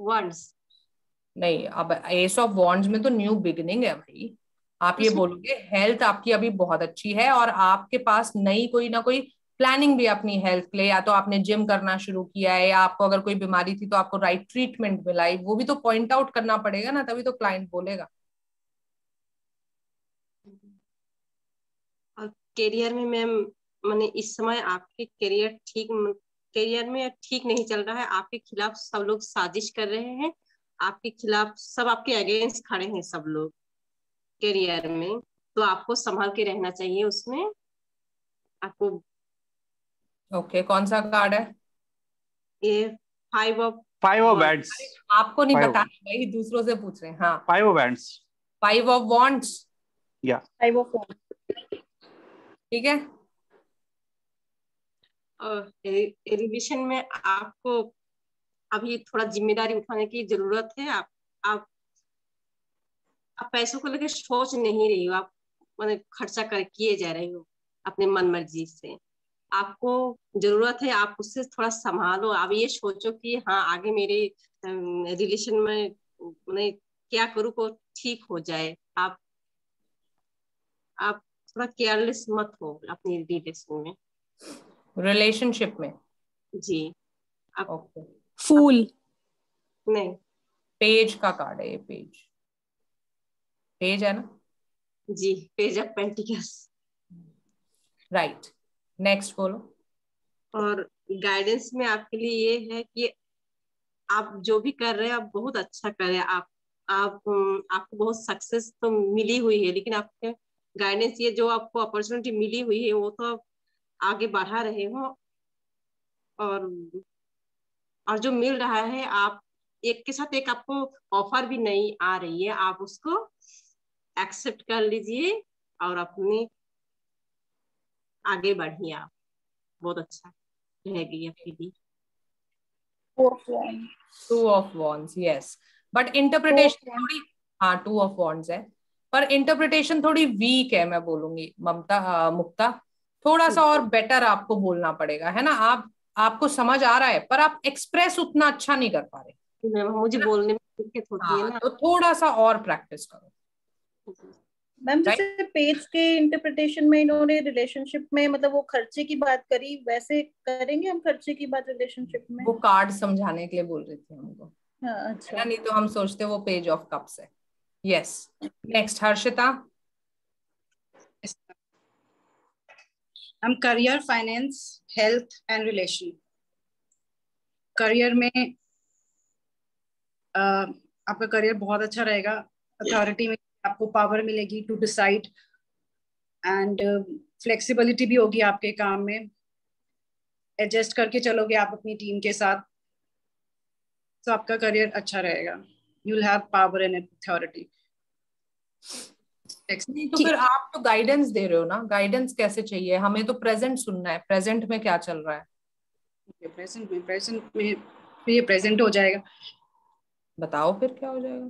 wands नहीं, अब एस ऑफ वंड्स में तो न्यू बिगिनिंग है भाई, आप ये बोलोगे हेल्थ आपकी अभी बहुत अच्छी है और आपके पास नई कोई ना कोई प्लानिंग भी अपनी हेल्थ के लिए, या तो आपने जिम करना शुरू किया है, या आपको अगर कोई बीमारी थी तो आपको राइट ट्रीटमेंट मिला है, वो भी तो पॉइंट आउट करना पड़ेगा ना, तभी तो क्लाइंट बोलेगा। और करियर में मैम, मैंने इस समय आपके करियर ठीक करियर में ठीक नहीं चल रहा है, आपके खिलाफ सब लोग साजिश कर रहे हैं, आपके खिलाफ सब आपके अगेंस्ट खड़े हैं सब लोग करियर में, तो आपको संभाल के रहना चाहिए उसमें आपको। ओके okay, कौन सा कार्ड है ये? Five of five of wands. आपको नहीं पता भाई, दूसरों से पूछ रहे हैं। हाँ five of wands, five of wands या फाइव ऑफ वॉन्ट्स, ठीक है। और रिविजन में आपको अभी थोड़ा जिम्मेदारी उठाने की जरूरत है, आप आप आप पैसों को लेकर सोच नहीं रही हो, आप मतलब खर्चा कर किए जा रहे हो अपने मन मर्जी से, आपको जरूरत है आप उससे थोड़ा संभालो। आप ये सोचो कि हाँ आगे मेरे रिलेशन में मैंने क्या करूँ को ठीक हो जाए, आप आप थोड़ा केयरलेस मत हो अपनी रिलेशन में रिलेशनशिप में जी। आप okay. फूल नहीं, पेज का कार्ड है ये, पेज पेज है ना जी, page of pentacles right. Next बोलो। और गाइडेंस में आपके लिए ये है कि आप जो भी कर रहे हैं आप बहुत अच्छा कर रहे हैं, आप आप आपको बहुत सक्सेस तो मिली हुई है, लेकिन आपके गाइडेंस ये जो आपको अपॉर्चुनिटी मिली हुई है वो तो आप आगे बढ़ा रहे हो, और और जो मिल रहा है आप एक के साथ एक आपको ऑफर भी नहीं आ रही है, आप उसको एक्सेप्ट कर लीजिए और अपनी आगे बढ़िए, आप बहुत अच्छा रहेगी आपके लिए। Two of wands, two of wands yes, but interpretation थोड़ी, हाँ टू ऑफ वॉन्ड्स है पर इंटरप्रिटेशन थोड़ी वीक है मैं बोलूंगी ममता मुक्ता, थोड़ा सा और बेटर आपको बोलना पड़ेगा है ना। आप आपको समझ आ रहा है पर आप एक्सप्रेस उतना अच्छा नहीं कर पा रहे, मुझे बोलने में दिक्कत होती है ना, तो थोड़ा सा और प्रैक्टिस करो मैम। जैसे पेज के इंटरप्रिटेशन में इन्होंने रिलेशनशिप में मतलब वो खर्चे की बात करी, वैसे करेंगे हम खर्चे की बात रिलेशनशिप में, वो कार्ड समझाने के लिए बोल रही थी हमको। हाँ, अच्छा, नहीं तो हम सोचते वो पेज ऑफ कप्स है। Yes next Harshita. हम career, finance, health and relation. Career में आ, आपका करियर बहुत अच्छा रहेगा, अथॉरिटी में आपको पावर मिलेगी टू डिसाइड एंड फ्लेक्सिबिलिटी भी होगी आपके काम में, एडजस्ट करके चलोगे आप अपनी टीम के साथ, तो so, आपका करियर अच्छा रहेगा, you will have power and authority. तो फिर आप तो गाइडेंस दे रहे हो ना, गाइडेंस कैसे चाहिए हमें, तो प्रेजेंट सुनना है, प्रेजेंट में क्या चल रहा है। प्रेजेंट में प्रेजेंट में ये प्रेजेंट हो जाएगा, बताओ फिर क्या हो जाएगा।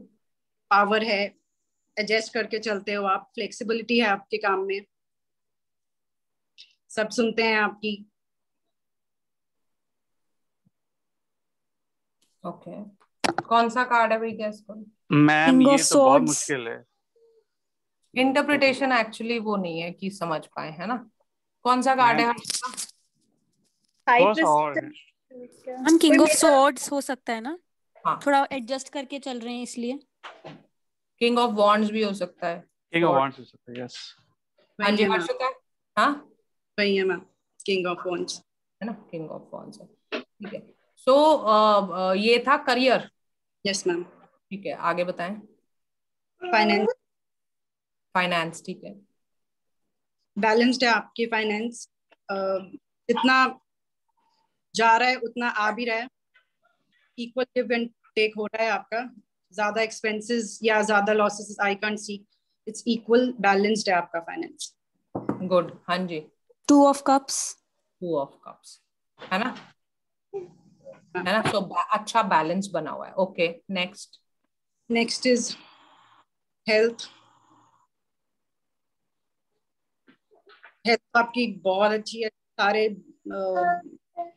पावर है, एडजस्ट करके चलते हो आप, फ्लेक्सिबिलिटी है आपके काम में, सब सुनते हैं आपकी। Okay okay. कौन सा कार्ड है भाई गैस करो मैम, ये तो बहुत मुश्किल है, इंटरप्रिटेशन एक्चुअली वो नहीं है कि समझ पाए है ना। कौन सा कार्ड है हम? किंग ऑफ स्वॉर्ड्स हो सकता है ना। हाँ थोड़ा एडजस्ट करके चल रहे हैं इसलिए। किंग ऑफ वॉन्ड्स भी हो सकता है, किंग ऑफ वॉन्ड्स हो सकता है यस। हाँ जी हर्षिता। हाँ वही है मैम, किंग ऑफ वॉन्ड्स है ना, किंग ऑफ वॉन्ड्स ठीक है। सो ये था करियर। यस मैम ठीक है, आगे बताएं। फाइनेंस फाइनेंस, ठीक है, बैलेंस्ड है आपकी फाइनेंस, जितना जा रहा है उतना आ भी रहा है, इक्वल गिव एंड टेक हो रहा है आपका, ज्यादा एक्सपेंसेस या ज्यादा losses I can't see, it's equal balanced है आपका फाइनेंस। गुड, हाँ जी, two of cups, two of cups है ना, है ना, तो अच्छा बैलेंस बना हुआ है। Okay, next, next is health. Health आपकी बहुत अच्छी है, सारे uh,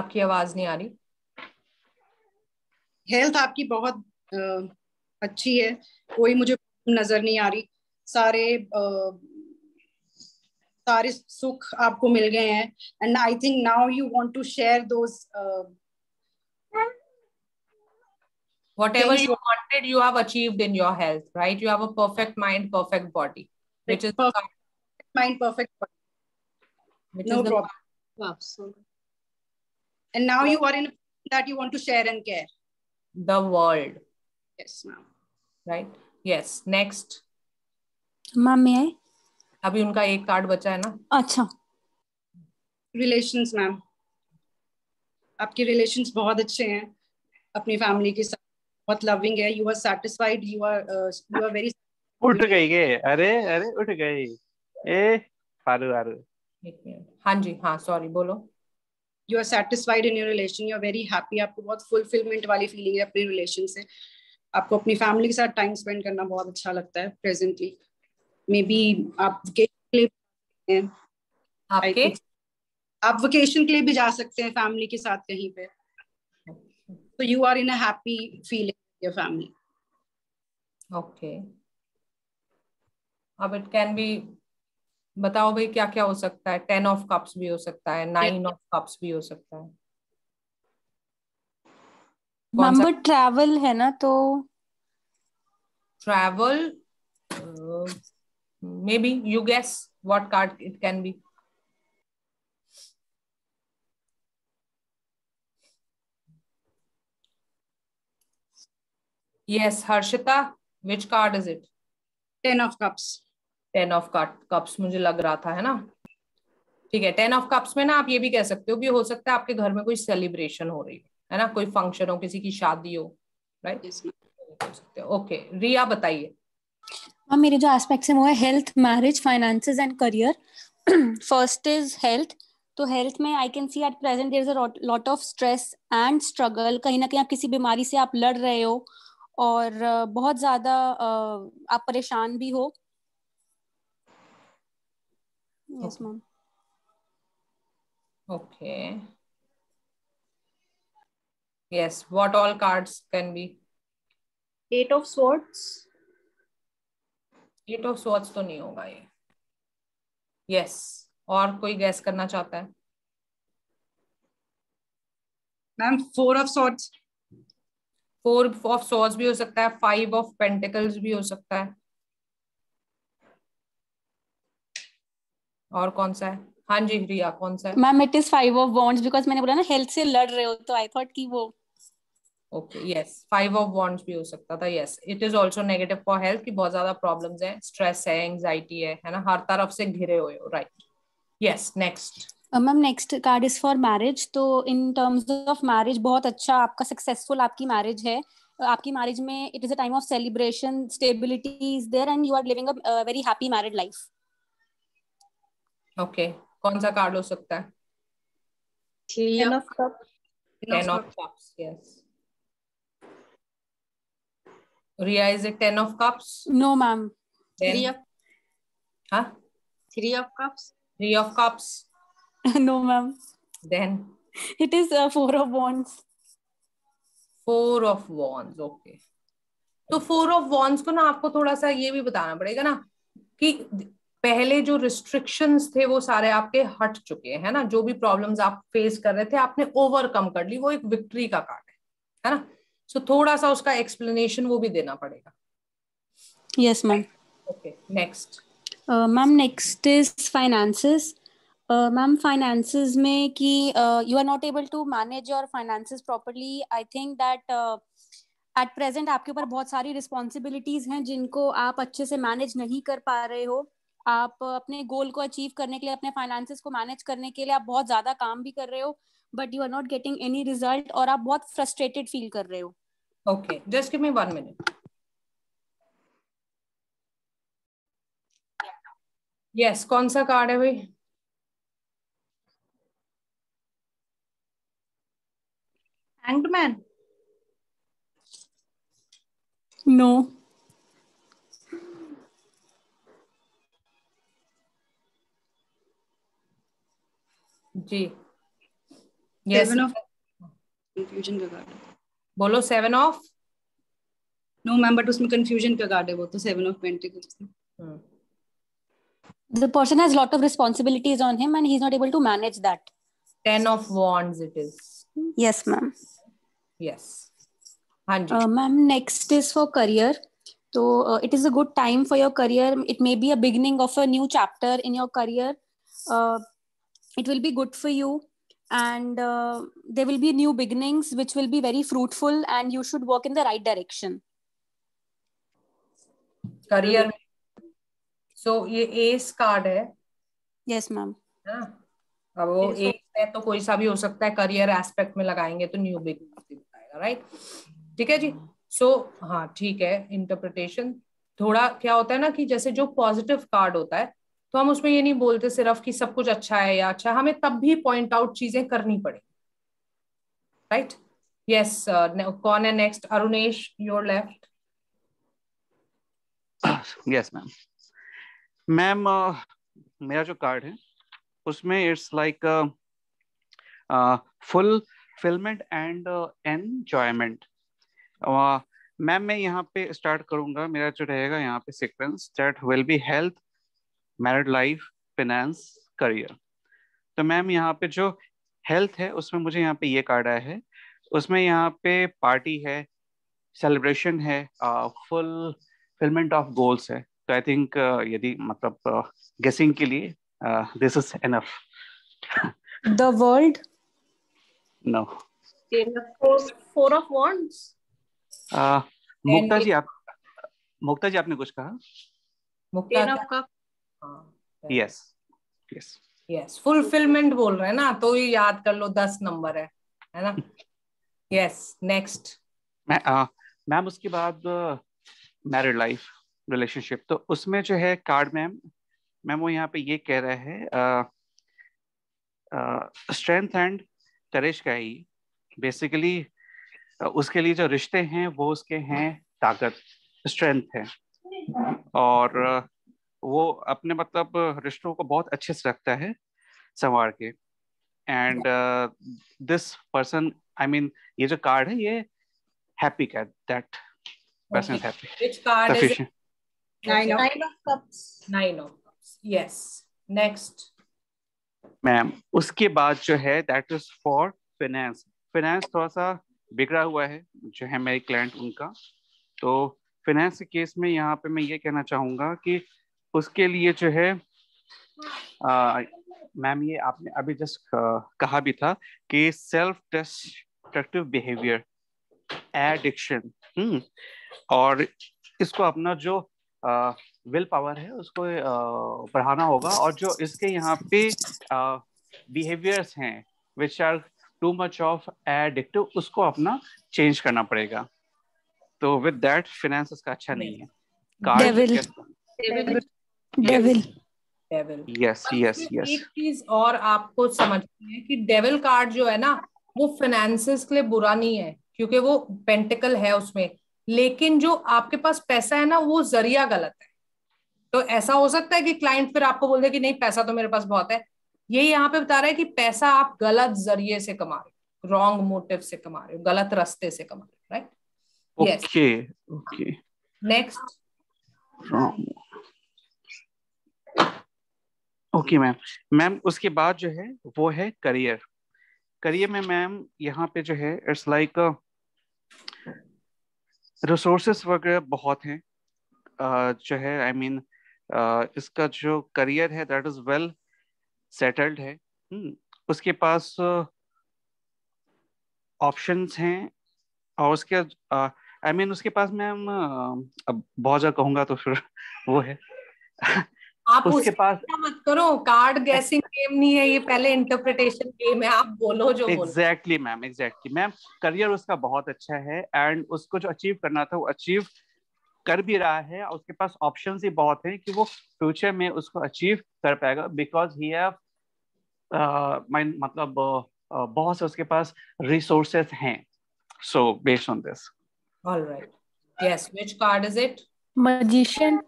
आपकी आवाज नहीं आ रही। हेल्थ आपकी बहुत uh, अच्छी है, कोई मुझे नजर नहीं आ रही, सारे uh, सारे सुख आपको मिल गए हैं, and I think now you want to share those whatever you wanted you have achieved in your health, right? You have a perfect mind, perfect body, which is perfect mind, perfect body, which no is the problem. Wow. And now you are in a position that you want to share and care the world. Yes ma'am, right? Yes, next ma'am, may I? अभी उनका एक card बचा है ना। अच्छा, relations ma'am, आपके relations बहुत अच्छे हैं अपनी फैमिली के साथ, बहुत लविंग है, you are satisfied, you are you are very. उठ गई के, अरे अरे उठ गई ए फारू फारू। हाँ जी, हाँ सॉरी, बोलो। You are satisfied in your relation, you are very happy, आपको बहुत फुलफिलमेंट वाली फीलिंग है अपने रिलेशन से, आपको अपनी फैमिली के साथ टाइम स्पेंड करना बहुत अच्छा लगता है प्रेजेंटली, मे बी आप वेकेशन के लिए हैं, आपके आप वेकेशन के लिए भी जा सकते हैं फैमिली के साथ कहीं पे, तो you are in a happy feeling your family. Okay, अब इट कैन बी, बताओ भाई क्या क्या हो सकता है, टेन ऑफ कप्स भी हो सकता है, नाइन ऑफ कप्स भी हो सकता है। नंबर ट्रैवल है ना, तो travel maybe you guess what card it can be. Yes, Harshita, which card is it? Ten of cups. Ten of cups मुझे लग रहा था, है ना, ठीक है। टेन ऑफ कप्स में ना आप ये भी कह सकते हो कि हो सकता है आपके घर में कोई सेलिब्रेशन हो रही है, है ना, कोई फंक्शन हो, किसी की शादी हो, राइट? ओके, okay, रिया बताइए। हाँ, मेरे जो एस्पेक्ट्स हैं वो है health, marriage, finances and career. First is health, तो हेल्थ में I can see at present there is a lot of stress and struggle, कहीं ना कहीं आप किसी बीमारी से आप लड़ रहे हो और बहुत ज़्यादा आप परेशान भी हो। Yes ma'am. Okay, yes, what all cards can be? Eight of swords, eight of swords तो नहीं होगा ये। यस, और कोई गैस करना चाहता है? Ma'am, four of swords, four of swords भी हो सकता है, फाइव ऑफ पेंटिकल्स भी हो सकता है, और कौन सा है? हाँ जी रिया, कौन सा है? Ma'am, it is five of wands, because मैंने बोला ना हेल्थ से लड़ रहे हो, तो आई थॉट कि वो। Okay, yes, five of wands भी हो सकता था। Yes, it is also negative for health, कि बहुत ज्यादा प्रॉब्लम्स हैं, स्ट्रेस है, एंजाइटी है, है ना, हर तरफ से घिरे हुए हो, right? Yes, next ma'am, next card is for marriage, तो इन टर्म्स ऑफ मैरिज बहुत अच्छा आपका सक्सेसफुल आपकी मैरिज है, आपकी मैरिज में it is a time of celebration, stability is there and you are living a very happy married life. Okay, कौन सा कार्ड हो सकता है? Ten of cups, ten of cups, yes. Riya, is it ten of cups? No, ma'am. Three of. Huh? Three of cups. Three of cups. No, ma'am. Then. It is uh, four of wands. Four of wands, okay. तो four of wands को ना आपको थोड़ा सा ये भी बताना पड़ेगा ना कि पहले जो restrictions थे वो सारे आपके हट चुके हैं, ना जो भी problems आप face कर रहे थे आपने overcome कर ली, वो एक victory का card है, है ना, so थोड़ा सा उसका एक्सप्लेनेशन वो भी देना पड़ेगा। Yes ma'am. Okay, next ma'am, next is finances. Ma'am, finances में कि you are not able to manage your finances properly, I think that at present आपके ऊपर बहुत सारी रिस्पॉन्सिबिलिटीज हैं जिनको आप अच्छे से मैनेज नहीं कर पा रहे हो। आप अपने गोल को अचीव करने के लिए, अपने फाइनेंसेस को मैनेज करने के लिए आप बहुत ज्यादा काम भी कर रहे हो, but you are not getting any result और आप बहुत फ्रस्ट्रेटेड फील कर रहे हो। Okay, just give me one minute. Yes, कौन सा कार्ड है भाई? Hanged Man? No. जी, yes. Seven of confusion का कार्ड है। बोलो seven of. No ma'am, but उसमें कंफ्यूजन का कार्ड है वो, तो seven of pentacles. The person has lot of responsibilities on him and he's not able to manage that. Ten of Wands it is. Yes, ma'am. Yes. one hundred. Uh, ma'am, next is for career. So uh, it is a good time for your career. It may be a beginning of a new chapter in your career. Uh, it will be good for you, and uh, there will be new beginnings which will be very fruitful, and you should work in the right direction. Career. So, ये ace card है। Yes ma'am. अब वो S है तो कोई सा भी हो सकता है, करियर एस्पेक्ट में लगाएंगे तो न्यू बिगिनिंग आएगा, राइट? ठीक है जी। सो so, हाँ ठीक है। इंटरप्रिटेशन थोड़ा क्या होता है ना कि जैसे जो पॉजिटिव कार्ड होता है तो हम उसमें ये नहीं बोलते सिर्फ कि सब कुछ अच्छा है या अच्छा, हमें तब भी पॉइंट आउट चीजें करनी पड़ेगी, राइट? यस, कौन है next? Arunesh, your left. Yes ma'am. Ma'am uh, मेरा जो कार्ड है उसमें it's like fulfilment and enjoyment. Ma'am मैं यहाँ पे स्टार्ट करूँगा, मेरा जो रहेगा यहाँ पे sequence that will be health, married life, finance, career. तो मैम यहाँ पे जो हेल्थ है उसमें मुझे यहाँ पे ये कार्ड आया है, उसमें यहाँ पे पार्टी है, सेलिब्रेशन है, फुलफिलमेंट ऑफ गोल्स है। तो आई थिंक यदि मतलब गेसिंग uh, के लिए this is enough. The world? No. Four of wands. Mukta ji, आप मुक्ता जी आपने कुछ कहा? Mukta? Yes yes yes, fulfilment बोल रहे हैं ना, तो ये याद कर लो, दस नंबर है, है ना? Yes, next. मैम उसके बाद मैरिड लाइफ, रिलेशनशिप। तो उसमें जो है कार्ड मैम मैम वो यहाँ पे ये कह रहा है स्ट्रेंथ एंड करेज का ही बेसिकली। uh, उसके लिए जो रिश्ते हैं वो उसके हैं ताकत, स्ट्रेंथ है, और uh, वो अपने मतलब रिश्तों को बहुत अच्छे से रखता है संवार के। And this person, I mean ये जो कार्ड है ये हैप्पी का, that person is happy. Nine of, Nine of cups. Nine of cups. Yes. Next. Ma'am उसके बाद जो है that is for finance. Finance थोड़ा सा बिगड़ा हुआ है जो है मेरी क्लाइंट उनका। तो finance के केस में यहाँ पे मैं ये कहना चाहूँगा कि उसके लिए जो है मैम ये आपने अभी जस्ट कहा भी था कि self destructive behavior, addiction, हम्म, और इसको अपना जो विल uh, पावर है उसको uh, बढ़ाना होगा। और जो इसके यहाँ पे बिहेवियर्स uh, हैं which are too much of addictive, उसको अपना चेंज करना पड़ेगा। तो विद दैट फिनेंस इसका अच्छा नहीं है। डेविल। Yes yes yes. एक चीज और आपको समझनी है कि डेविल कार्ड जो है ना वो फिनेंसेस के लिए बुरा नहीं है क्योंकि वो पेंटिकल है उसमें, लेकिन जो आपके पास पैसा है ना वो जरिया गलत है। तो ऐसा हो सकता है कि क्लाइंट फिर आपको बोल दे कि नहीं पैसा तो मेरे पास बहुत है। ये यहाँ पे बता रहा है कि पैसा आप गलत जरिए से कमा रहे हो, रॉन्ग मोटिव से कमा रहे हो, गलत रास्ते से कमा रहे हो, right? Okay okay, next. Okay ma'am ma'am उसके बाद जो है वो है करियर। करियर में मैम यहाँ पे जो है इट्स लाइक रिसोर्सेस वगैरह बहुत हैं जो है, आई I मीन mean, इसका जो करियर है दैट इज वेल सेटल्ड है। उसके पास ऑप्शंस हैं और उसके आई I मीन mean, उसके पास मैम अब बहुत ज्यादा कहूंगा तो फिर वो है आप उसके पास मत करो, कार्ड गेसिंग गेम नहीं है ये, पहले इंटरप्रिटेशन गेम है, आप बोलो जो बोलो। Exactly ma'am, exactly ma'am, career उसका बहुत अच्छा है एंड उसको जो अचीव करना था वो अचीव कर भी रहा है और उसके पास ऑप्शंस भी बहुत हैं कि वो फ्यूचर में उसको अचीव कर पाएगा बिकॉज ही हैव मतलब uh, बहुत से उसके पास रिसोर्सेस हैं। So based on this all right yes which card is it? Magician?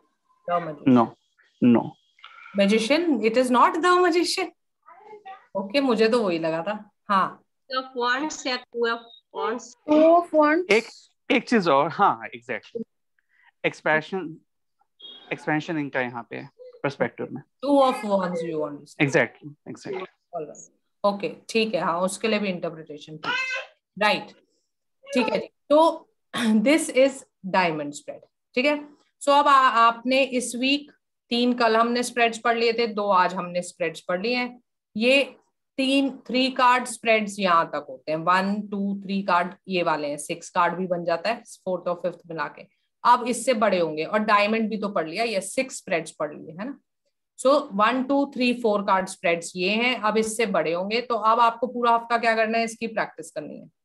No No. Magician? It is not the magician. Okay, मुझे तो वही लगा था। हाँ। The fonts या two of fonts? Two fonts। एक एक चीज और, हाँ, exactly. Expansion, expansion इनका यहाँ पे perspective में। Two of wands you want? Exactly, exactly. All right. Okay, ठीक है, हाँ, उसके लिए भी interpretation थी। Right, ठीक है। तो this is diamond spread, ठीक है? So अब आपने इस week तीन कल हमने स्प्रेड्स पढ़ लिए थे, दो आज हमने स्प्रेड्स पढ़ लिए हैं। ये तीन थ्री कार्ड स्प्रेड्स यहाँ तक होते हैं, वन टू थ्री कार्ड ये वाले हैं, सिक्स कार्ड भी बन जाता है फोर्थ और फिफ्थ मिला के। अब इससे बड़े होंगे और डायमंड भी तो पढ़ लिया, ये सिक्स स्प्रेड्स पढ़ लिए है ना। So one two three four card spreads ये हैं, अब इससे बड़े होंगे। तो अब आपको पूरा हफ्ता क्या करना है, इसकी प्रैक्टिस करनी है।